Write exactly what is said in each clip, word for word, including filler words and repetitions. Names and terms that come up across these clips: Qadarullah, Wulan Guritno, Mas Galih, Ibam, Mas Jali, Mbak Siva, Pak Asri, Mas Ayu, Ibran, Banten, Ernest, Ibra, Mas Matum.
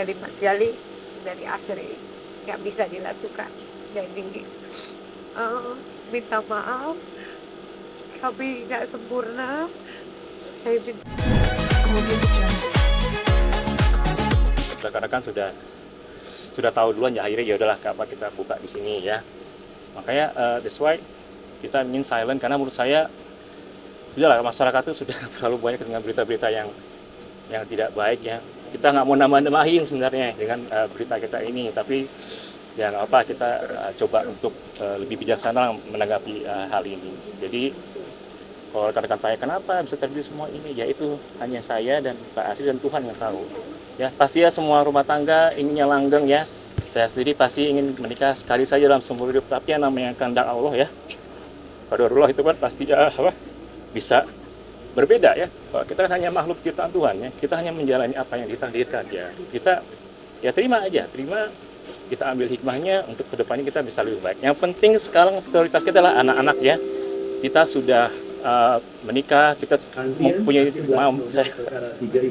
dari Mas Jali, dari Asri, nggak bisa dilakukan. Jadi uh, minta maaf, kami nggak sempurna. Saya minta rekan-rekan sudah sudah tahu duluan ya, akhirnya ya udahlah apa kita buka di sini ya. Makanya uh, that's why kita ingin silent, karena menurut saya sudahlah, masyarakat itu sudah terlalu banyak dengan berita-berita yang yang tidak baik ya. Kita nggak mau nambah-nambahin sebenarnya dengan uh, berita kita ini, tapi ya nggak apa, kita uh, coba untuk uh, lebih bijaksana menanggapi uh, hal ini. Jadi kalau rekan-rekan tanya kenapa bisa terjadi semua ini, ya itu hanya saya dan Pak Asri dan Tuhan yang tahu. Ya pasti ya, semua rumah tangga inginnya langgeng ya. Saya sendiri pasti ingin menikah sekali saja dalam seumur hidup, tapi yang namanya kehendak Allah ya. Qadarullah itu kan pasti ya, apa, bisa berbeda ya. Kalau kita kan hanya makhluk ciptaan Tuhan ya. Kita hanya menjalani apa yang ditakdirkan ya. Kita ya terima aja, terima, kita ambil hikmahnya untuk kedepannya kita bisa lebih baik. Yang penting sekarang prioritas kita adalah anak-anak ya. Kita sudah Uh, menikah, kita mempunyai maaf saya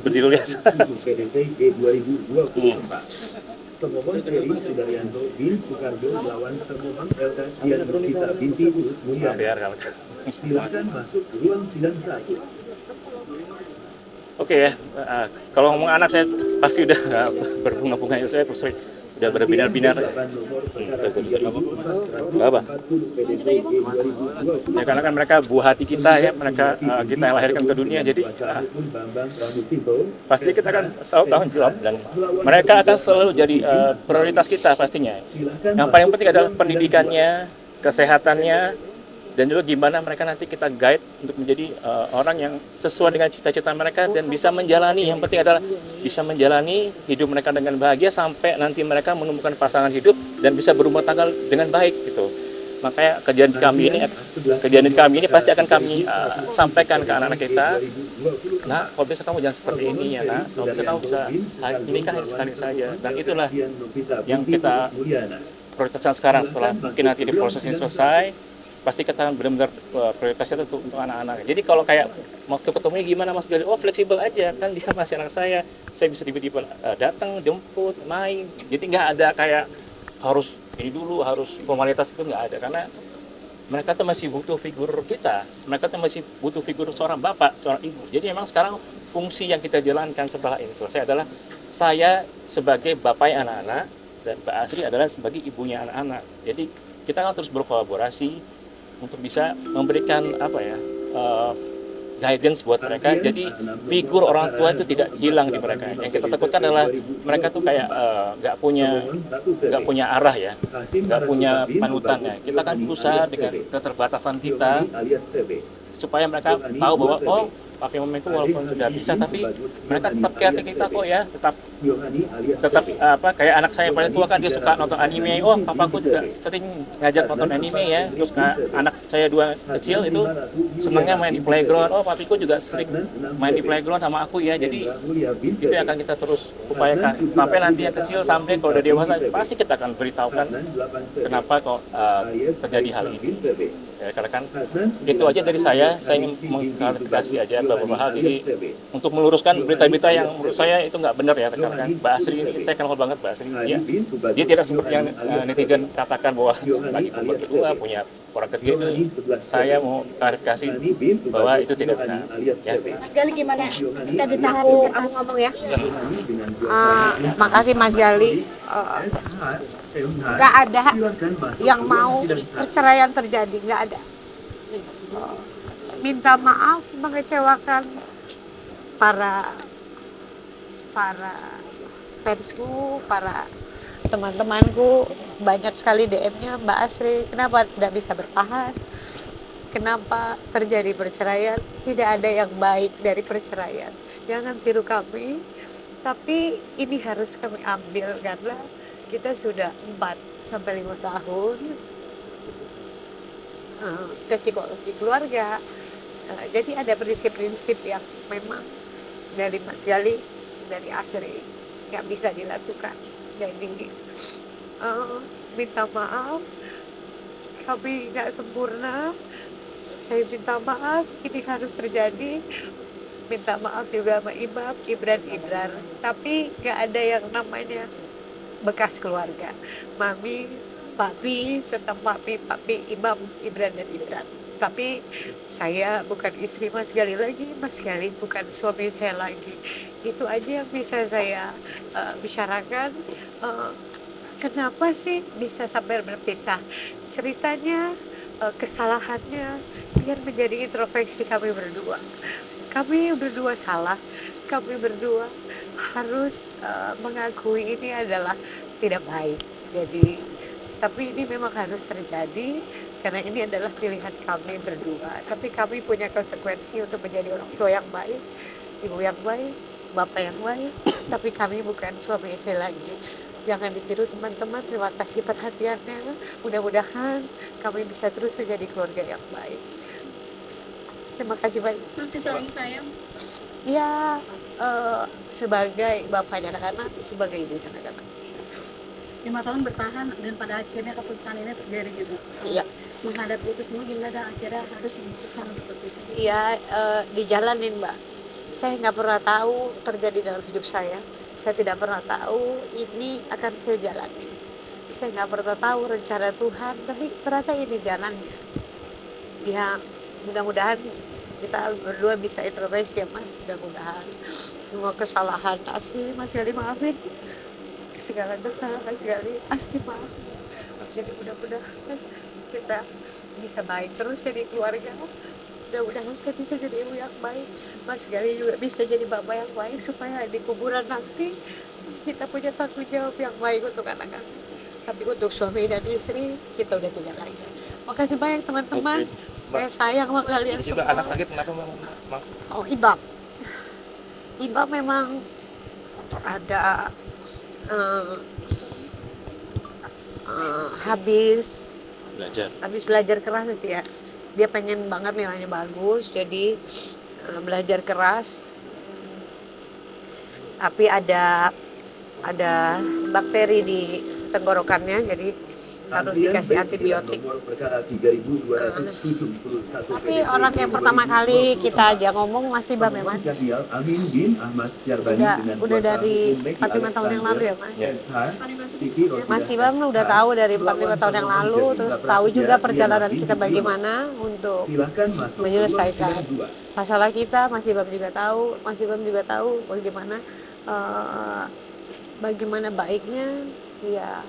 berdiri lihat oke ya. Uh, kalau ngomong anak saya pasti udah uh, berbunga-bunga ya, saya terus udah berbinar-binar, nggak apa, ya karena kan mereka buah hati kita ya, mereka uh, kita yang lahirkan ke dunia, jadi uh, pasti kita akan selalu tanggung jawab dan mereka akan selalu jadi uh, prioritas kita pastinya. Yang paling penting adalah pendidikannya, kesehatannya, dan juga gimana mereka nanti kita guide untuk menjadi uh, orang yang sesuai dengan cita-cita mereka dan bisa menjalani, yang penting adalah bisa menjalani hidup mereka dengan bahagia sampai nanti mereka menemukan pasangan hidup dan bisa berumah tangga dengan baik gitu. Makanya kejadian kami ini kejadian kami ini pasti akan kami uh, sampaikan ke anak-anak kita. Nah, kalau bisa kamu jangan seperti ini ya, Nak. Kalau bisa kamu bisa nikah sekali saja. Dan itulah yang kita prioritaskan sekarang, setelah mungkin nanti di proses ini selesai. Pasti kita benar-benar prioritas kita untuk, untuk anak-anak. Jadi kalau kayak waktu ketemunya gimana Mas Galih? Oh fleksibel aja, kan dia masih anak saya. Saya bisa tiba-tiba uh, datang, jemput, main. Jadi nggak ada kayak harus ini dulu, harus formalitas, itu nggak ada. Karena mereka tuh masih butuh figur kita. Mereka tuh masih butuh figur seorang bapak, seorang ibu. Jadi memang sekarang fungsi yang kita jalankan setelah ini selesai adalah saya sebagai bapaknya anak-anak dan Pak Asri adalah sebagai ibunya anak-anak. Jadi kita akan terus berkolaborasi untuk bisa memberikan apa ya uh, guidance buat mereka, jadi figur orang tua itu tidak hilang di mereka. Yang kita takutkan adalah mereka tuh kayak nggak uh, punya nggak punya arah ya, nggak punya panutannya. Kita akan berusaha dengan keterbatasan kita supaya mereka tahu bahwa oh papi mama itu walaupun sudah bisa tapi mereka tetap kreatif kita kok ya, tetap tetap apa kayak anak saya paling tua kan dia suka nonton anime. Oh papaku juga sering ngajak nonton anime ya. Terus anak saya dua kecil itu senangnya main di playground. Oh papiku juga sering main di playground sama aku ya. Jadi itu yang akan kita terus upayakan sampai nanti yang kecil sampai kalau udah dewasa pasti kita akan beritahukan kenapa kok uh, terjadi hal ini ya, karena kan itu aja dari saya. Saya ingin mengklarifikasi aja beberapa hal, jadi untuk meluruskan berita-berita yang menurut saya itu nggak benar ya rekan-rekan. Mbak Asri ini saya kenal banget Mbak Asri ya. Dia tidak seperti yang uh, netizen katakan bahwa lagi pembuat kedua punya orang ketiga itu. Saya mau klarifikasi bahwa itu tidak benar ya. Mas Galih gimana? Kita ditahan, aku, aku ngomong ya. Uh, makasih Mas Galih. Uh, nggak ada yang mau perceraian terjadi, nggak ada. Uh, Minta maaf mengecewakan para para fansku, para teman-temanku. Banyak sekali D M-nya Mbak Asri, kenapa tidak bisa bertahan? Kenapa terjadi perceraian? Tidak ada yang baik dari perceraian. Jangan tiru kami, tapi ini harus kami ambil karena kita sudah empat sampai lima tahun ke psikologi keluarga. Jadi ada prinsip-prinsip yang memang dari Mas Jali, dari Asri nggak bisa dilakukan. Jadi uh, minta maaf, kami nggak sempurna. Saya minta maaf, ini harus terjadi. minta maaf juga sama Ibam, Ibran, Ibran. Tapi nggak ada yang namanya bekas keluarga. Mami, papi, tetap papi, papi, Ibam, Ibran, dan Ibran. Tapi saya bukan istri Mas Galih lagi, Mas Galih bukan suami saya lagi. Itu aja yang bisa saya uh, bicarakan. Uh, kenapa sih bisa sampai berpisah? Ceritanya, uh, kesalahannya, biar menjadi introspeksi kami berdua. Kami berdua salah, kami berdua harus uh, mengakui ini adalah tidak baik. Jadi, tapi ini memang harus terjadi. Karena ini adalah pilihan kami berdua, tapi kami punya konsekuensi untuk menjadi orang tua yang baik, ibu yang baik, bapak yang baik, tapi kami bukan suami istri lagi. Jangan ditiru teman-teman, terima kasih perhatiannya, mudah-mudahan kami bisa terus menjadi keluarga yang baik. Terima kasih banyak. Masih saling sayang? Ya, uh, sebagai bapaknya anak-anak, sebagai ibu anak-anak. Lima tahun bertahan dan pada akhirnya keputusan ini terjadi gitu. Iya. Menghadapi itu semua gimana dan akhirnya harus memutuskan untuk berpisah. Iya, e, dijalanin Mbak. Saya nggak pernah tahu terjadi dalam hidup saya. Saya tidak pernah tahu ini akan saya jalani. Saya nggak pernah tahu rencana Tuhan, tapi ternyata ini jalannya. Ya, mudah-mudahan kita berdua bisa introspeksi ya Mas. Mudah-mudahan semua kesalahan asli Mas Jali maafin. Segala dosa, sekali asli maaf. Jadi mudah-mudahan kita bisa baik terus jadi keluarga. Mudah-mudahan saya bisa jadi ibu yang baik. Mas Galih juga bisa jadi bapak yang baik supaya di kuburan nanti kita punya tanggung jawab yang baik untuk anak-anak. Tapi untuk suami dan istri kita udah tidak lagi. Makasih banyak teman-teman. Saya sayang sama kalian semua. Anak sakit kenapa Mbak? Oh, Ibam. Ibam memang ada Uh, uh, habis belajar habis belajar keras ya. Dia pengen banget nilainya bagus, jadi uh, belajar keras. Tapi ada ada bakteri di tenggorokannya, jadi harus dikasih antibiotik. Tapi orang yang pertama kali kita aja ngomong masih Mbak memang. Udah dari empat puluh lima tahun yang lalu ya Mas. Masih Mbak udah tahu dari empat puluh lima tahun yang lalu, terus tahu juga perjalanan kita bagaimana untuk menyelesaikan masalah kita. Masih Mbak juga tahu, masih Mbak juga tahu bagaimana uh, bagaimana baiknya ya.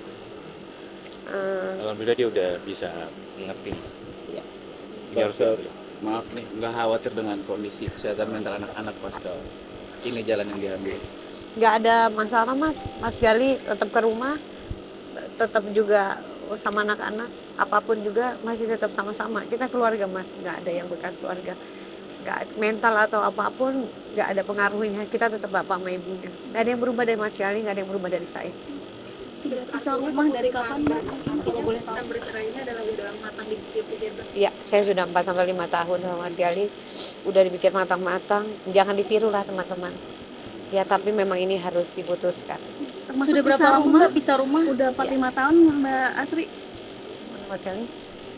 Alhamdulillah dia udah bisa mengerti. Iya. Harus maaf nih, nggak khawatir dengan kondisi kesehatan mental anak-anak pasca ini jalan yang diambil? Nggak ada masalah Mas, Mas Galih tetap ke rumah, tetap juga sama anak-anak, apapun juga masih tetap sama-sama. Kita keluarga Mas, nggak ada yang bekas keluarga, nggak mental atau apapun nggak ada pengaruhnya. Kita tetap bapak sama ibunya. Nggak ada yang berubah dari Mas Galih, nggak ada yang berubah dari saya. Sudah pisah rumah dari kapan Mbak? Kalau boleh tahu bercerainya adalah udah matang dipikir-pikir Mbak? Iya, saya sudah empat sampai lima tahun sama Mas Galih. Udah dipikir matang-matang, jangan ditiru lah teman-teman. Ya tapi memang ini harus diputuskan. Termasuk sudah berapa lama Mbak pisah rumah? Udah empat lima ya. Tahun Mbak Asri? Mas Galih?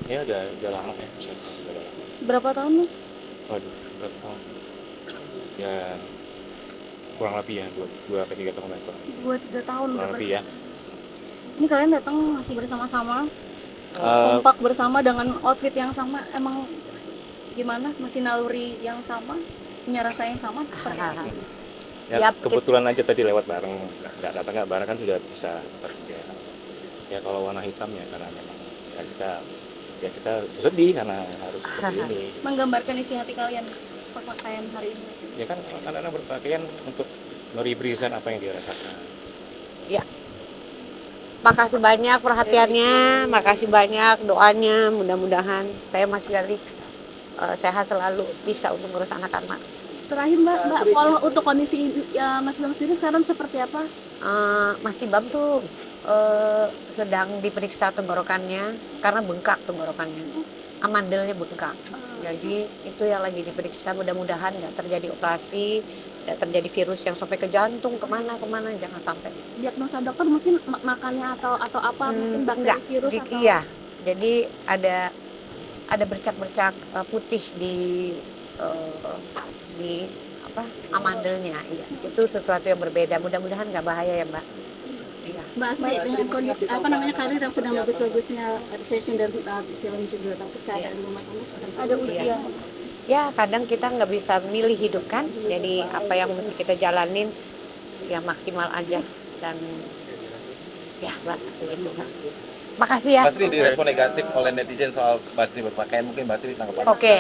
Iya udah, udah lama ya. Udah lama. Berapa tahun Mas? Waduh, berapa tahun? Ya kurang lebih ya, dua sampai tiga tahun lah. dua tiga tahun kurang lebih ya. Ini kalian datang masih bersama-sama, uh, kompak bersama dengan outfit yang sama, emang gimana? Masih naluri yang sama, punya rasa yang sama? Ya, yap, kebetulan aja tadi lewat bareng, nggak datang nggak bareng kan sudah bisa bekerja. Ya kalau warna hitam ya karena memang ya kita ya kita sedih karena harus seperti ini. Menggambarkan isi hati kalian pakaian hari ini? Ya kan anak-anak berpakaian untuk merepresent apa yang dia rasakan. Ya. Makasih banyak perhatiannya, makasih banyak doanya. Mudah-mudahan saya Mas Galih uh, sehat selalu, bisa untuk ngurus anak-anak. Terakhir Mbak, Mbak kalau untuk kondisi ya, Mas Bam sendiri sekarang seperti apa? Uh, Mas Bam tuh uh, sedang diperiksa tenggorokannya karena bengkak tenggorokannya, amandelnya bengkak. Jadi itu yang lagi diperiksa, mudah-mudahan nggak terjadi operasi. Terjadi virus yang sampai ke jantung kemana-kemana, jangan sampai. Diagnosa dokter mungkin mak makannya atau atau apa hmm, mungkin bakteri enggak, virus di, atau iya. Jadi ada ada bercak-bercak putih di uh, di apa amandelnya, iya. Itu sesuatu yang berbeda. Mudah-mudahan nggak bahaya ya Mbak. Iya. Mbak Asri, dengan kondisi apa namanya karir yang sedang bagus-bagusnya fashion dan film juga, tapi keadaan rumah kamu sekarang ada ujian. Ya kadang kita nggak bisa milih hidup kan, jadi apa yang mesti kita jalanin ya maksimal aja dan ya Mbak gitu kan. Makasih ya. Mbak Asri direspon negatif oleh netizen soal Mbak Asri berpakaian, mungkin Mbak Asri tanggapan. Oke. Okay.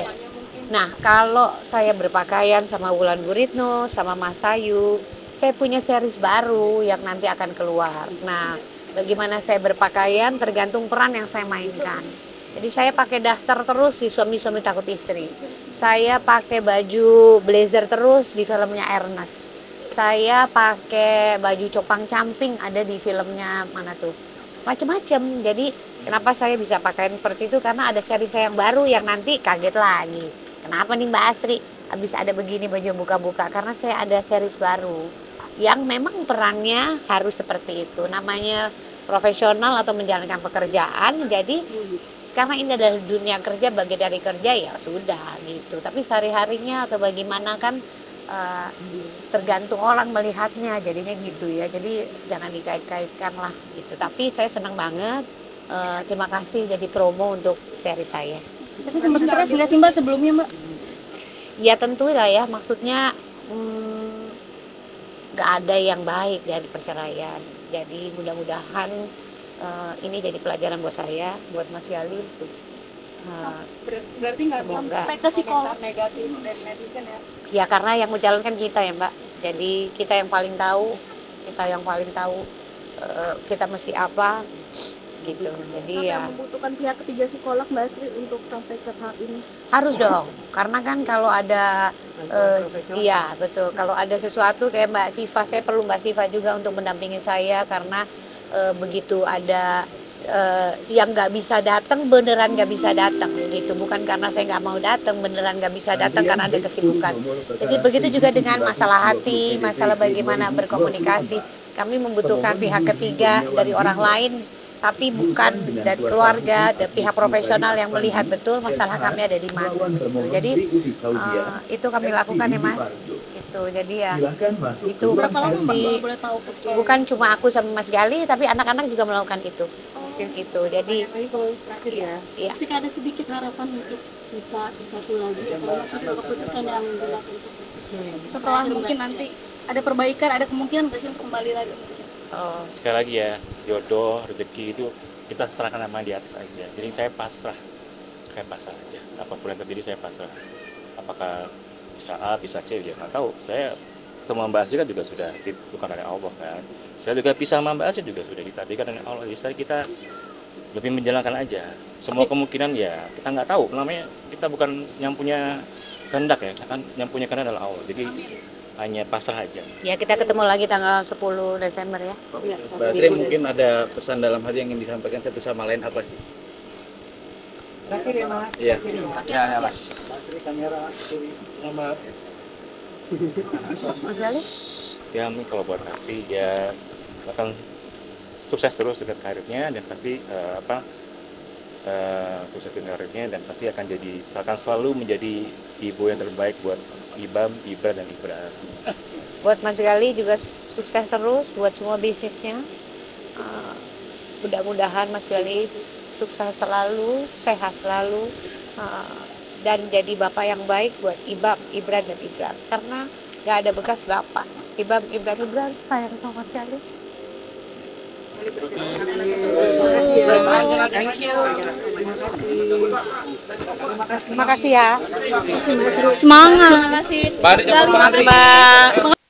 Nah, kalau saya berpakaian sama Wulan Guritno, sama Mas Ayu, saya punya series baru yang nanti akan keluar. Nah, bagaimana saya berpakaian tergantung peran yang saya mainkan. Jadi saya pakai daster terus di Suami-Suami Takut Istri. Saya pakai baju blazer terus di filmnya Ernest. Saya pakai baju copang-camping ada di filmnya mana tuh? Macam-macam, jadi kenapa saya bisa pakaian seperti itu karena ada seri saya yang baru yang nanti kaget lagi. Kenapa nih Mbak Asri habis ada begini baju buka-buka? Karena saya ada series baru yang memang perannya harus seperti itu. Namanya profesional atau menjalankan pekerjaan. Jadi sekarang ini adalah dunia kerja, bagi dari kerja ya sudah gitu. Tapi sehari-harinya atau bagaimana kan uh, tergantung orang melihatnya, jadinya gitu ya. Jadi jangan dikait-kaitkan lah gitu. Tapi saya senang banget, uh, terima kasih jadi promo untuk seri saya. Tapi sempat stres nggak sih Mbak sebelumnya Mbak? Ya tentu lah ya, maksudnya nggak hmm, ada yang baik dari perceraian. Jadi mudah-mudahan uh, ini jadi pelajaran buat saya, buat Mas Jali. Nah, berarti nggak sampai ke psikolog negatif dari netizen ya? Ya karena yang menjalankan kita ya Mbak, jadi kita yang paling tahu, kita yang paling tahu uh, kita mesti apa gitu. Jadi sampai ya membutuhkan pihak ketiga psikolog Mbak Asri untuk sampai ke tahap ini harus dong, karena kan kalau ada uh, iya betul, kalau ada sesuatu kayak Mbak Siva, saya perlu Mbak Siva juga untuk mendampingi saya karena uh, begitu ada Uh, yang nggak bisa datang beneran nggak bisa datang gitu, bukan karena saya nggak mau datang, beneran nggak bisa datang karena ada kesibukan. Jadi begitu juga dengan masalah hati, masalah bagaimana berkomunikasi, kami membutuhkan pihak ketiga dari orang lain, tapi bukan dari keluarga, dari pihak profesional yang melihat betul masalah kami ada di mana. Gitu. Jadi uh, itu kami lakukan ya Mas. Tuh, jadi ya itu prosesi, bukan cuma aku sama Mas Galih tapi anak-anak juga melakukan itu. Oh, gitu. Jadi terakhir ya. Iya. Masih ada sedikit harapan untuk bisa bisa lagi maksudnya keputusan yang dilakukan setelah mungkin nanti ada perbaikan, ada kemungkinan nggak sih kembali lagi? Oh. Sekali lagi ya, jodoh, rezeki itu kita serahkan sama di atas aja. Jadi saya pasrah, kayak pasrah aja. Apapun yang terjadi saya pasrah. Apakah bisa A, bisa C, ya nggak tahu. Saya ketemu Mbak Asri kan juga sudah ditentukan dari Allah kan. Saya juga pisah sama Mbak Asri juga sudah ditentukan dari Allah. Jadi kita lebih menjalankan aja. Semua kemungkinan ya kita nggak tahu. Namanya kita bukan yang punya kehendak ya, kan yang punya kehendak adalah Allah. Jadi hanya pasrah aja. Ya kita ketemu lagi tanggal sepuluh Desember ya. Mbak Asri mungkin ada pesan dalam hati yang ingin disampaikan satu sama lain apa sih? Terakhir ya Mas. Iya. Ya Mas. Kamera sama Mas Jali? Ya, kalau buat Asri ya akan sukses terus dengan karirnya dan pasti uh, apa uh, sukses dengan karirnya dan pasti akan jadi akan selalu menjadi ibu yang terbaik buat Ibam, Ibra dan Ibra. Buat Mas Jali juga sukses terus buat semua bisnisnya. Uh, Mudah-mudahan Mas Jali sukses selalu, sehat selalu, uh, dan jadi bapak yang baik buat Ibam, Ibra dan Ibra. Karena nggak ada bekas bapak. Ibam, Ibra, Ibra sayang sama sekali. Terima kasih ya. Semangat. Terima kasih.